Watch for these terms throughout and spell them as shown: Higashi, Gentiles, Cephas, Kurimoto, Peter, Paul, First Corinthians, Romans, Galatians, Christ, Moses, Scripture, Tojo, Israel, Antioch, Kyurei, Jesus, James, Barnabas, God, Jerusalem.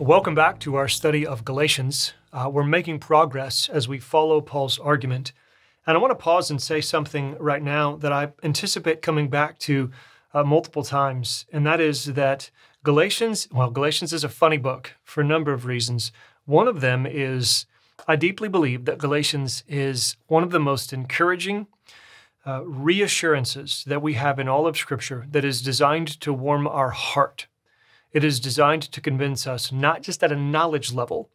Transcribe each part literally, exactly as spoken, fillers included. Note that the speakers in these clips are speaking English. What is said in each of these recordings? Welcome back to our study of Galatians. Uh, we're making progress as we follow Paul's argument. And I want to pause and say something right now that I anticipate coming back to uh, multiple times, and that is that Galatians, well, Galatians is a funny book for a number of reasons. One of them is I deeply believe that Galatians is one of the most encouraging uh, reassurances that we have in all of Scripture that is designed to warm our heart. It is designed to convince us not just at a knowledge level,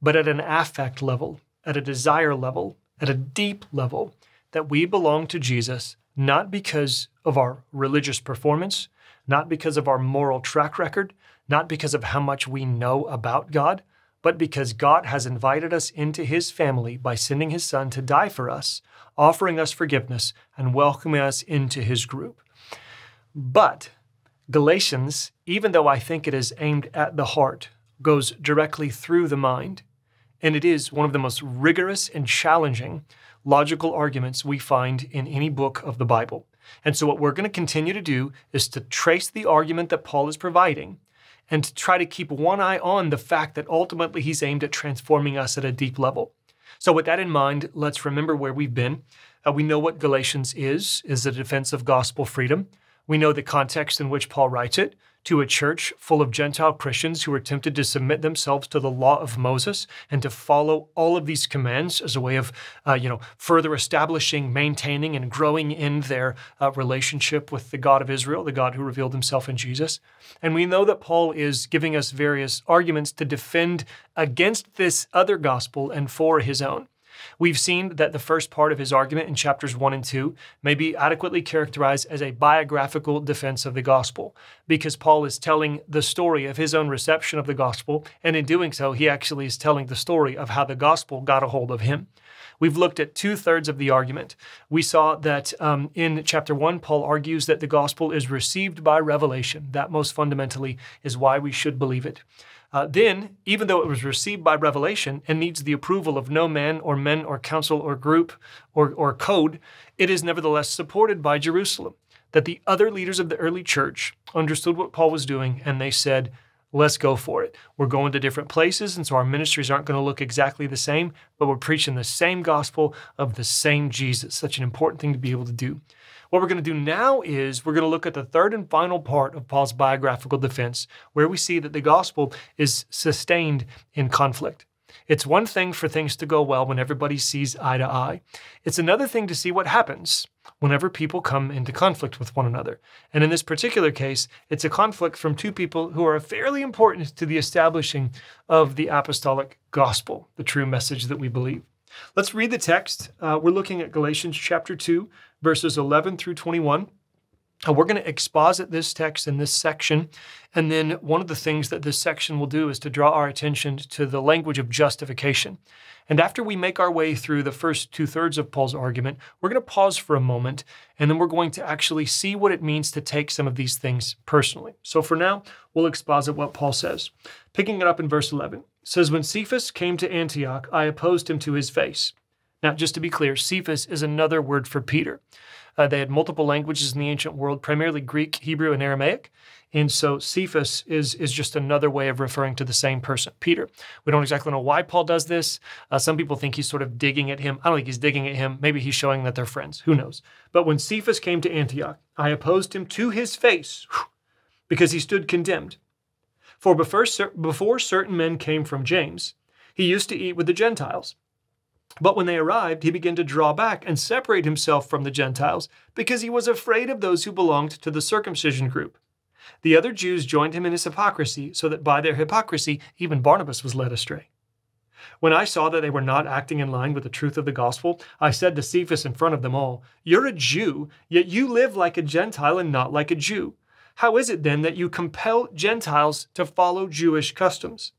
but at an affect level, at a desire level, at a deep level, that we belong to Jesus, not because of our religious performance, not because of our moral track record, not because of how much we know about God, but because God has invited us into His family by sending His Son to die for us, offering us forgiveness, and welcoming us into His group. But Galatians, even though I think it is aimed at the heart, goes directly through the mind, and it is one of the most rigorous and challenging logical arguments we find in any book of the Bible. And so what we're going to continue to do is to trace the argument that Paul is providing and to try to keep one eye on the fact that ultimately he's aimed at transforming us at a deep level. So with that in mind, let's remember where we've been. Uh, we know what Galatians is, is a defense of gospel freedom. We know the context in which Paul writes it, to a church full of Gentile Christians who were tempted to submit themselves to the law of Moses and to follow all of these commands as a way of, uh, you know, further establishing, maintaining, and growing in their uh, relationship with the God of Israel, the God who revealed Himself in Jesus. And we know that Paul is giving us various arguments to defend against this other gospel and for his own. We've seen that the first part of his argument in chapters one and two may be adequately characterized as a biographical defense of the gospel, because Paul is telling the story of his own reception of the gospel, and in doing so, he actually is telling the story of how the gospel got a hold of him. We've looked at two-thirds of the argument. We saw that um, in chapter one, Paul argues that the gospel is received by revelation. That most fundamentally is why we should believe it. Uh, then, even though it was received by revelation and needs the approval of no man or men or council or group or, or code, it is nevertheless supported by Jerusalem, that the other leaders of the early church understood what Paul was doing, and they said, let's go for it. We're going to different places, and so our ministries aren't going to look exactly the same, but we're preaching the same gospel of the same Jesus. Such an important thing to be able to do. What we're going to do now is we're going to look at the third and final part of Paul's biographical defense, where we see that the gospel is sustained in conflict. It's one thing for things to go well when everybody sees eye to eye. It's another thing to see what happens whenever people come into conflict with one another. And in this particular case, it's a conflict from two people who are fairly important to the establishing of the apostolic gospel, the true message that we believe. Let's read the text. Uh, we're looking at Galatians chapter two, verses eleven through twenty-one. Uh, we're going to exposit this text in this section, and then one of the things that this section will do is to draw our attention to the language of justification. And after we make our way through the first two-thirds of Paul's argument, we're going to pause for a moment, and then we're going to actually see what it means to take some of these things personally. So for now, we'll exposit what Paul says. Picking it up in verse eleven. It says, when Cephas came to Antioch, I opposed him to his face. Now, just to be clear, Cephas is another word for Peter. Uh, they had multiple languages in the ancient world, primarily Greek, Hebrew, and Aramaic. And so Cephas is, is just another way of referring to the same person, Peter. We don't exactly know why Paul does this. Uh, some people think he's sort of digging at him. I don't think he's digging at him. Maybe he's showing that they're friends. Who knows? But when Cephas came to Antioch, I opposed him to his face because he stood condemned. For before, before certain men came from James, he used to eat with the Gentiles. But when they arrived, he began to draw back and separate himself from the Gentiles because he was afraid of those who belonged to the circumcision group. The other Jews joined him in his hypocrisy, so that by their hypocrisy, even Barnabas was led astray. When I saw that they were not acting in line with the truth of the gospel, I said to Cephas in front of them all, "You're a Jew, yet you live like a Gentile and not like a Jew. How is it then that you compel Gentiles to follow Jewish customs?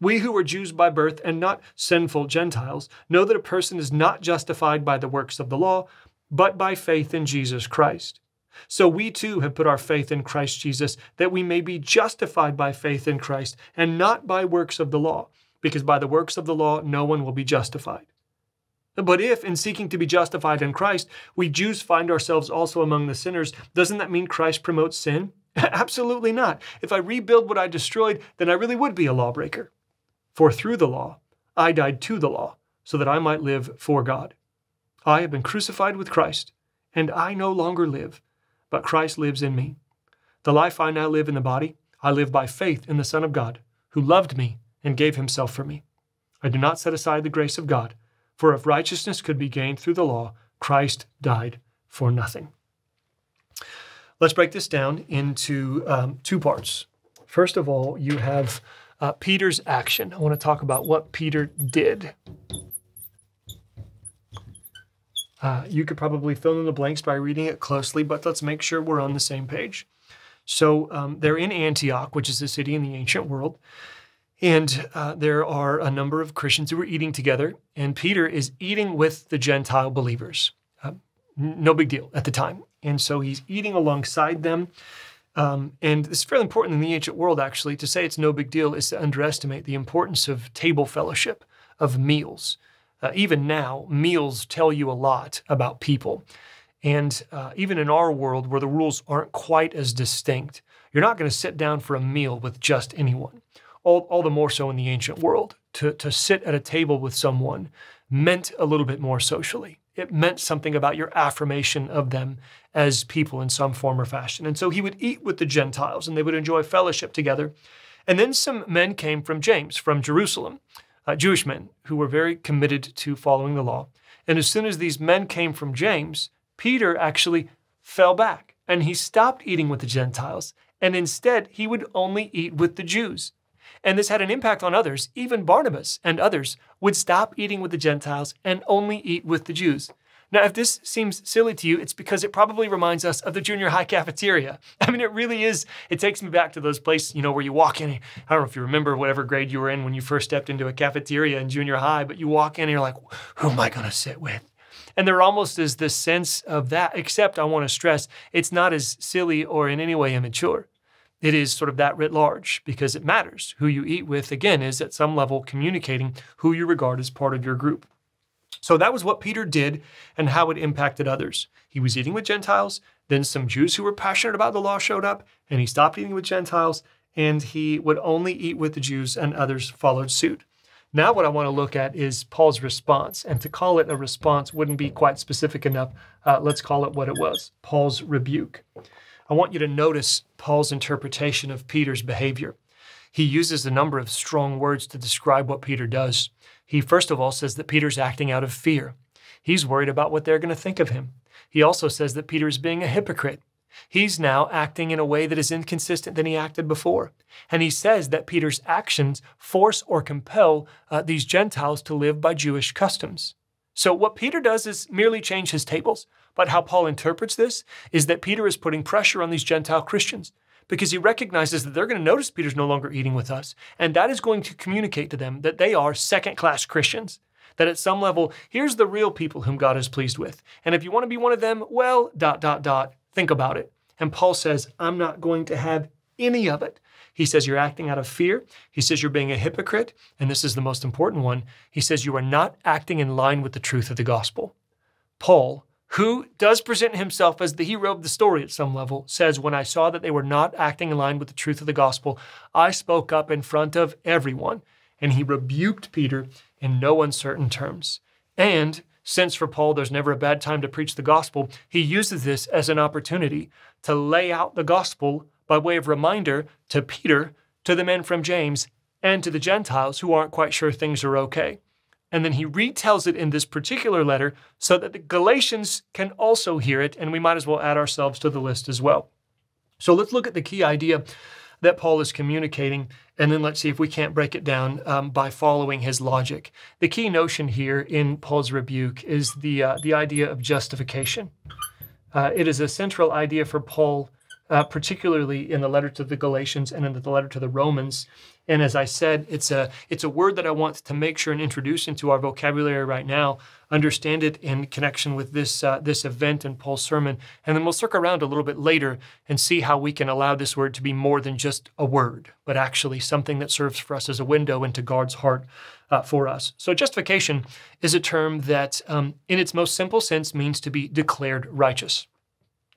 We who are Jews by birth and not sinful Gentiles know that a person is not justified by the works of the law, but by faith in Jesus Christ. So we too have put our faith in Christ Jesus, that we may be justified by faith in Christ and not by works of the law, because by the works of the law no one will be justified. But if, in seeking to be justified in Christ, we Jews find ourselves also among the sinners, doesn't that mean Christ promotes sin? Absolutely not. If I rebuild what I destroyed, then I really would be a lawbreaker. For through the law, I died to the law, so that I might live for God. I have been crucified with Christ, and I no longer live, but Christ lives in me. The life I now live in the body, I live by faith in the Son of God, who loved me and gave himself for me. I do not set aside the grace of God, for if righteousness could be gained through the law, Christ died for nothing. Let's break this down into um, two parts. First of all, you have uh, Peter's action. I want to talk about what Peter did. Uh, you could probably fill in the blanks by reading it closely, but let's make sure we're on the same page. So um, they're in Antioch, which is a city in the ancient world. And uh, there are a number of Christians who are eating together. And Peter is eating with the Gentile believers. Uh, no big deal at the time. And so he's eating alongside them. Um, and it's fairly important in the ancient world, actually, to say it's no big deal is to underestimate the importance of table fellowship, of meals. Uh, even now, meals tell you a lot about people. And uh, even in our world where the rules aren't quite as distinct, you're not going to sit down for a meal with just anyone. All, all the more so in the ancient world. To, to sit at a table with someone meant a little bit more socially. It meant something about your affirmation of them as people in some form or fashion. And so he would eat with the Gentiles and they would enjoy fellowship together. And then some men came from James, from Jerusalem, uh, Jewish men who were very committed to following the law. And as soon as these men came from James, Peter actually fell back and he stopped eating with the Gentiles. And instead, he would only eat with the Jews. And this had an impact on others. Even Barnabas and others would stop eating with the Gentiles and only eat with the Jews. Now, if this seems silly to you, it's because it probably reminds us of the junior high cafeteria. I mean, it really is. It takes me back to those places, you know, where you walk in. I don't know if you remember whatever grade you were in when you first stepped into a cafeteria in junior high, but you walk in and you're like, who am I going to sit with? And there almost is this sense of that, except I want to stress, it's not as silly or in any way immature. It is sort of that writ large because it matters. Who you eat with, again, is at some level communicating who you regard as part of your group. So that was what Peter did and how it impacted others. He was eating with Gentiles, then some Jews who were passionate about the law showed up, and he stopped eating with Gentiles, and he would only eat with the Jews, and others followed suit. Now what I want to look at is Paul's response, and to call it a response wouldn't be quite specific enough. Uh, let's call it what it was, Paul's rebuke. I want you to notice Paul's interpretation of Peter's behavior. He uses a number of strong words to describe what Peter does. He first of all says that Peter's acting out of fear. He's worried about what they're going to think of him. He also says that Peter is being a hypocrite. He's now acting in a way that is inconsistent than he acted before. And he says that Peter's actions force or compel uh, these Gentiles to live by Jewish customs. So what Peter does is merely change his tables. But how Paul interprets this is that Peter is putting pressure on these Gentile Christians because he recognizes that they're going to notice Peter's no longer eating with us. And that is going to communicate to them that they are second-class Christians, that at some level, here's the real people whom God is pleased with. And if you want to be one of them, well, dot, dot, dot, think about it. And Paul says, I'm not going to have any of it. He says, you're acting out of fear. He says, you're being a hypocrite. And this is the most important one. He says, you are not acting in line with the truth of the gospel. Paul, who does present himself as the hero of the story at some level, says, when I saw that they were not acting in line with the truth of the gospel, I spoke up in front of everyone. And he rebuked Peter in no uncertain terms. And since for Paul, there's never a bad time to preach the gospel, he uses this as an opportunity to lay out the gospel by way of reminder to Peter, to the men from James, and to the Gentiles who aren't quite sure things are okay. And then he retells it in this particular letter so that the Galatians can also hear it, and we might as well add ourselves to the list as well. So let's look at the key idea that Paul is communicating, and then let's see if we can't break it down um, by following his logic. The key notion here in Paul's rebuke is the, uh, the idea of justification. Uh, it is a central idea for Paul, uh, particularly in the letter to the Galatians and in the letter to the Romans. And as I said, it's a, it's a word that I want to make sure and introduce into our vocabulary right now, understand it in connection with this, uh, this event and Paul's sermon. And then we'll circle around a little bit later and see how we can allow this word to be more than just a word, but actually something that serves for us as a window into God's heart uh, for us. So justification is a term that um, in its most simple sense means to be declared righteous.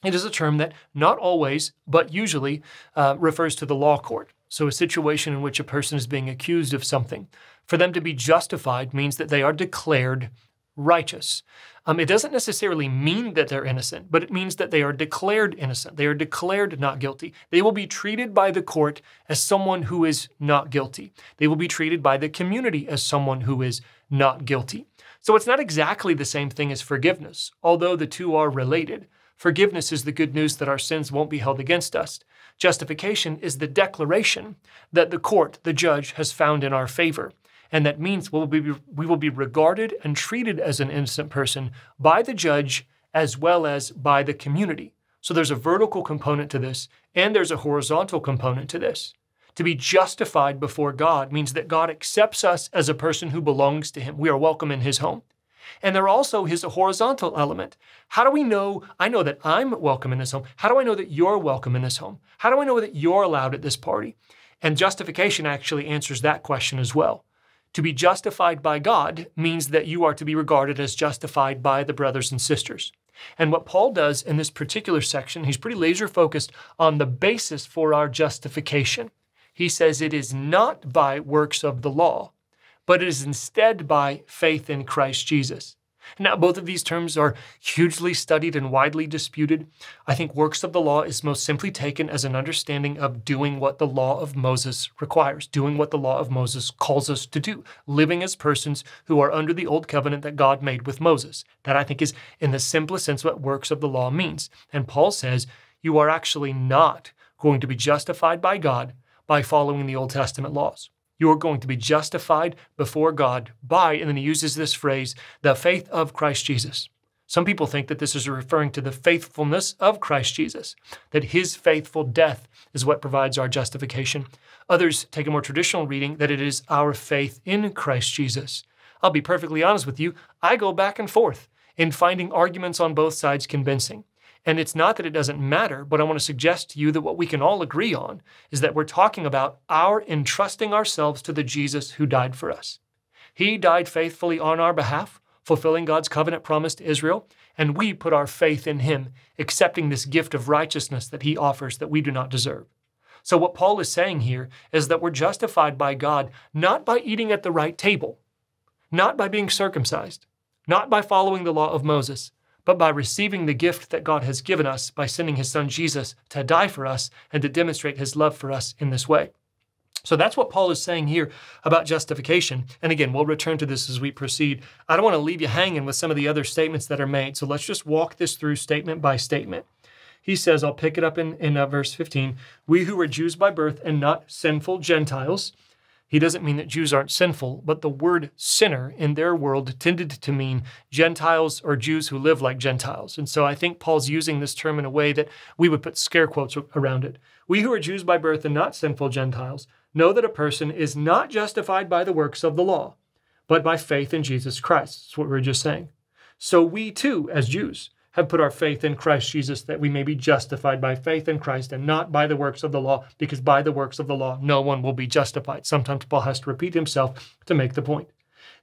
It is a term that not always, but usually, uh, refers to the law court. So a situation in which a person is being accused of something. For them to be justified means that they are declared righteous. Um, it doesn't necessarily mean that they're innocent, but it means that they are declared innocent. They are declared not guilty. They will be treated by the court as someone who is not guilty. They will be treated by the community as someone who is not guilty. So it's not exactly the same thing as forgiveness, although the two are related. Forgiveness is the good news that our sins won't be held against us. Justification is the declaration that the court, the judge, has found in our favor. And that means we will be, we will be regarded and treated as an innocent person by the judge as well as by the community. So there's a vertical component to this, and there's a horizontal component to this. To be justified before God means that God accepts us as a person who belongs to Him. We are welcome in His home. And there also is a horizontal element. How do we know? I know that I'm welcome in this home. How do I know that you're welcome in this home? How do I know that you're allowed at this party? And justification actually answers that question as well. To be justified by God means that you are to be regarded as justified by the brothers and sisters. And what Paul does in this particular section, he's pretty laser focused on the basis for our justification. He says it is not by works of the law, but it is instead by faith in Christ Jesus. Now, both of these terms are hugely studied and widely disputed. I think works of the law is most simply taken as an understanding of doing what the law of Moses requires, doing what the law of Moses calls us to do, living as persons who are under the old covenant that God made with Moses. That, I think, is in the simplest sense what works of the law means. And Paul says you are actually not going to be justified by God by following the Old Testament laws. You are going to be justified before God by, and then he uses this phrase, the faith of Christ Jesus. Some people think that this is referring to the faithfulness of Christ Jesus, that his faithful death is what provides our justification. Others take a more traditional reading that it is our faith in Christ Jesus. I'll be perfectly honest with you, I go back and forth in finding arguments on both sides convincing. And it's not that it doesn't matter, but I want to suggest to you that what we can all agree on is that we're talking about our entrusting ourselves to the Jesus who died for us. He died faithfully on our behalf, fulfilling God's covenant promise to Israel, and we put our faith in him, accepting this gift of righteousness that he offers that we do not deserve. So what Paul is saying here is that we're justified by God not by eating at the right table, not by being circumcised, not by following the law of Moses, but by receiving the gift that God has given us by sending his son Jesus to die for us and to demonstrate his love for us in this way. So that's what Paul is saying here about justification. And again, we'll return to this as we proceed. I don't want to leave you hanging with some of the other statements that are made. So let's just walk this through statement by statement. He says, I'll pick it up in, in uh, verse fifteen, we who were Jews by birth and not sinful Gentiles. He doesn't mean that Jews aren't sinful, but the word sinner in their world tended to mean Gentiles or Jews who live like Gentiles. And so I think Paul's using this term in a way that we would put scare quotes around it. We who are Jews by birth and not sinful Gentiles know that a person is not justified by the works of the law, but by faith in Jesus Christ. That's what we were just saying. So we too, as Jews, have put our faith in Christ Jesus that we may be justified by faith in Christ and not by the works of the law, because by the works of the law, no one will be justified. Sometimes Paul has to repeat himself to make the point.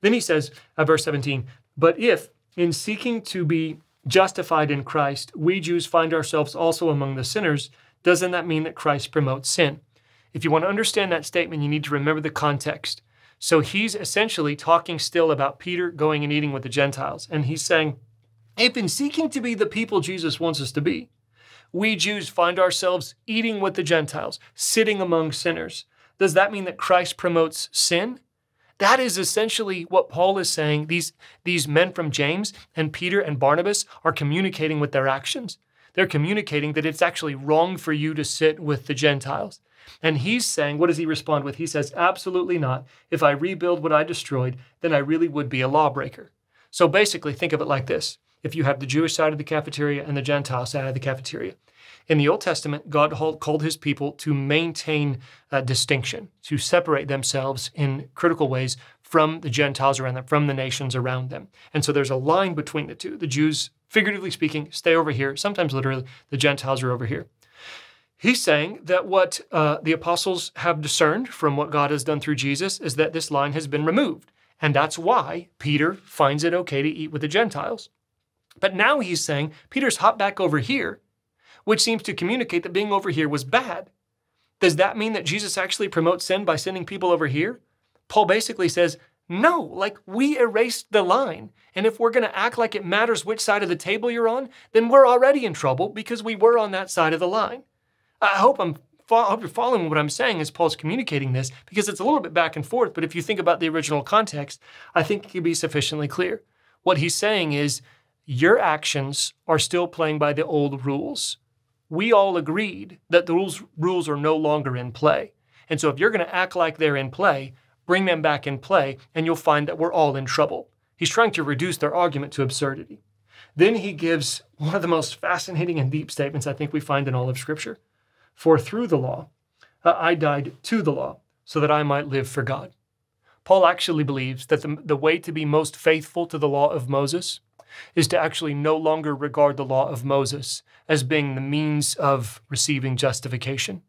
Then he says at verse seventeen, but if in seeking to be justified in Christ, we Jews find ourselves also among the sinners, doesn't that mean that Christ promotes sin? If you want to understand that statement, you need to remember the context. So he's essentially talking still about Peter going and eating with the Gentiles. And he's saying, if in seeking to be the people Jesus wants us to be, we Jews find ourselves eating with the Gentiles, sitting among sinners, does that mean that Christ promotes sin? That is essentially what Paul is saying. These, these men from James and Peter and Barnabas are communicating with their actions. They're communicating that it's actually wrong for you to sit with the Gentiles. And he's saying, what does he respond with? He says, absolutely not. If I rebuild what I destroyed, then I really would be a lawbreaker. So basically, think of it like this. If you have the Jewish side of the cafeteria and the Gentile side of the cafeteria. In the Old Testament, God called his people to maintain uh, distinction, to separate themselves in critical ways from the Gentiles around them, from the nations around them. And so there's a line between the two. The Jews, figuratively speaking, stay over here, sometimes literally, the Gentiles are over here. He's saying that what uh, the apostles have discerned from what God has done through Jesus is that this line has been removed. And that's why Peter finds it okay to eat with the Gentiles. But now he's saying, Peter's hopped back over here which seems to communicate that being over here was bad. Does that mean that Jesus actually promotes sin by sending people over here? Paul basically says, no, like we erased the line. And if we're going to act like it matters which side of the table you're on, then we're already in trouble because we were on that side of the line. I hope I'm I hope you're following what I'm saying as Paul's communicating this, because it's a little bit back and forth, but if you think about the original context, I think it can be sufficiently clear. What he's saying is, your actions are still playing by the old rules. We all agreed that the rules, rules are no longer in play. And so if you're going to act like they're in play, bring them back in play, and you'll find that we're all in trouble. He's trying to reduce their argument to absurdity. Then he gives one of the most fascinating and deep statements I think we find in all of Scripture. For through the law, uh, I died to the law, so that I might live for God. Paul actually believes that the, the way to be most faithful to the law of Moses is to actually no longer regard the law of Moses as being the means of receiving justification.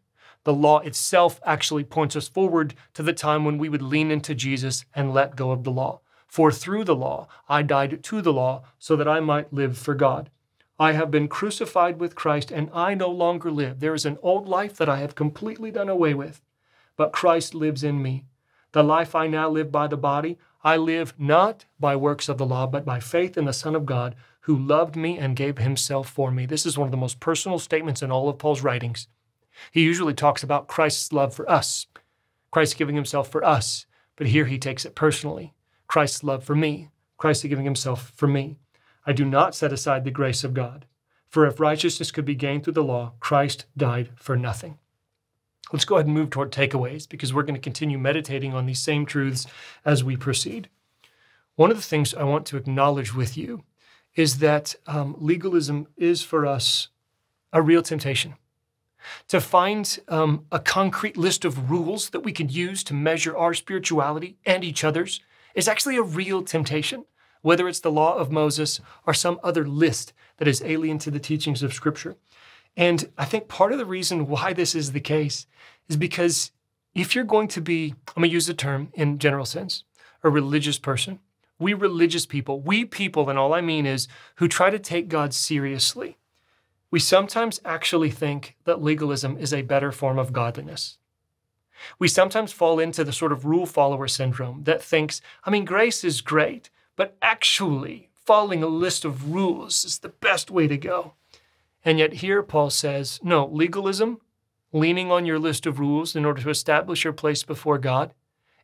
The law itself actually points us forward to the time when we would lean into Jesus and let go of the law. For through the law, I died to the law, so that I might live for God. I have been crucified with Christ, and I no longer live. There is an old life that I have completely done away with, but Christ lives in me. The life I now live by the body, I live not by works of the law, but by faith in the Son of God, who loved me and gave himself for me. This is one of the most personal statements in all of Paul's writings. He usually talks about Christ's love for us, Christ giving himself for us, but here he takes it personally. Christ's love for me, Christ giving himself for me. I do not set aside the grace of God, for if righteousness could be gained through the law, Christ died for nothing. Let's go ahead and move toward takeaways, because we're going to continue meditating on these same truths as we proceed. One of the things I want to acknowledge with you is that um, legalism is for us a real temptation. To find um, a concrete list of rules that we can use to measure our spirituality and each other's is actually a real temptation. Whether it's the law of Moses or some other list that is alien to the teachings of Scripture. And I think part of the reason why this is the case is because if you're going to be, I'm going to use the term in general sense, a religious person, we religious people, we people, and all I mean is who try to take God seriously, we sometimes actually think that legalism is a better form of godliness. We sometimes fall into the sort of rule follower syndrome that thinks, I mean, grace is great, but actually, following a list of rules is the best way to go. And yet here Paul says, no, legalism, leaning on your list of rules in order to establish your place before God,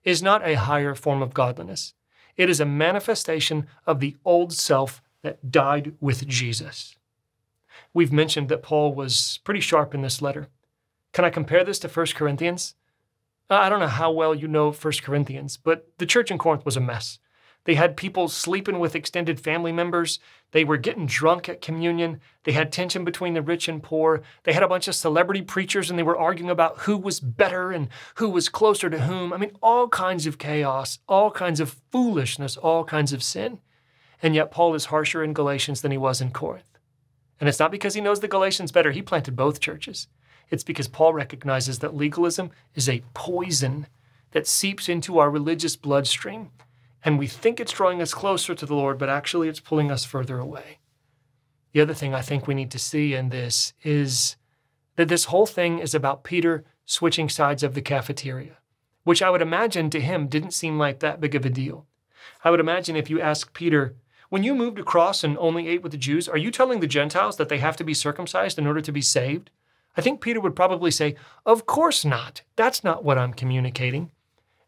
is not a higher form of godliness. It is a manifestation of the old self that died with Jesus. We've mentioned that Paul was pretty sharp in this letter. Can I compare this to First Corinthians? I don't know how well you know First Corinthians, but the church in Corinth was a mess. They had people sleeping with extended family members. They were getting drunk at communion. They had tension between the rich and poor. They had a bunch of celebrity preachers, and they were arguing about who was better and who was closer to whom. I mean, all kinds of chaos, all kinds of foolishness, all kinds of sin. And yet Paul is harsher in Galatians than he was in Corinth. And it's not because he knows the Galatians better. He planted both churches. It's because Paul recognizes that legalism is a poison that seeps into our religious bloodstream. And we think it's drawing us closer to the Lord, but actually it's pulling us further away. The other thing I think we need to see in this is that this whole thing is about Peter switching sides of the cafeteria, which I would imagine to him didn't seem like that big of a deal. I would imagine if you ask Peter, when you moved across and only ate with the Jews, are you telling the Gentiles that they have to be circumcised in order to be saved? I think Peter would probably say, of course not. That's not what I'm communicating.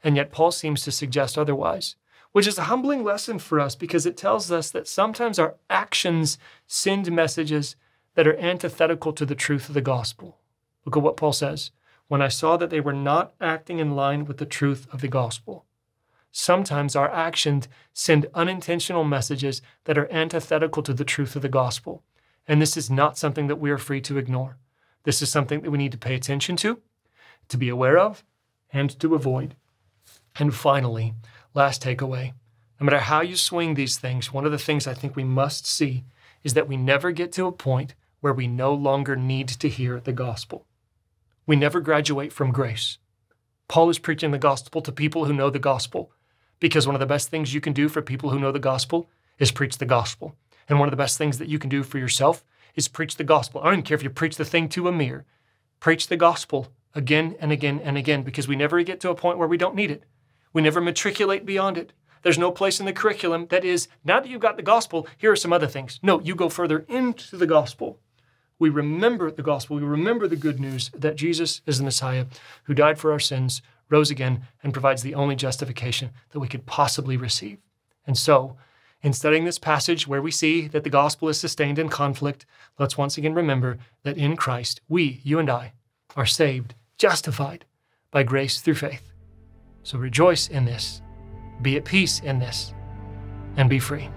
And yet Paul seems to suggest otherwise, which is a humbling lesson for us because it tells us that sometimes our actions send messages that are antithetical to the truth of the gospel. Look at what Paul says. When I saw that they were not acting in line with the truth of the gospel. Sometimes our actions send unintentional messages that are antithetical to the truth of the gospel. And this is not something that we are free to ignore. This is something that we need to pay attention to, to be aware of, and to avoid. And finally, last takeaway, no matter how you swing these things, one of the things I think we must see is that we never get to a point where we no longer need to hear the gospel. We never graduate from grace. Paul is preaching the gospel to people who know the gospel because one of the best things you can do for people who know the gospel is preach the gospel. And one of the best things that you can do for yourself is preach the gospel. I don't care if you preach the thing to a mirror. Preach the gospel again and again and again, because we never get to a point where we don't need it. We never matriculate beyond it. There's no place in the curriculum that is, now that you've got the gospel, here are some other things. No, you go further into the gospel. We remember the gospel. We remember the good news that Jesus is the Messiah who died for our sins, rose again, and provides the only justification that we could possibly receive. And so, in studying this passage where we see that the gospel is sustained in conflict, let's once again remember that in Christ, we, you and I, are saved, justified by grace through faith. So rejoice in this, be at peace in this, and be free.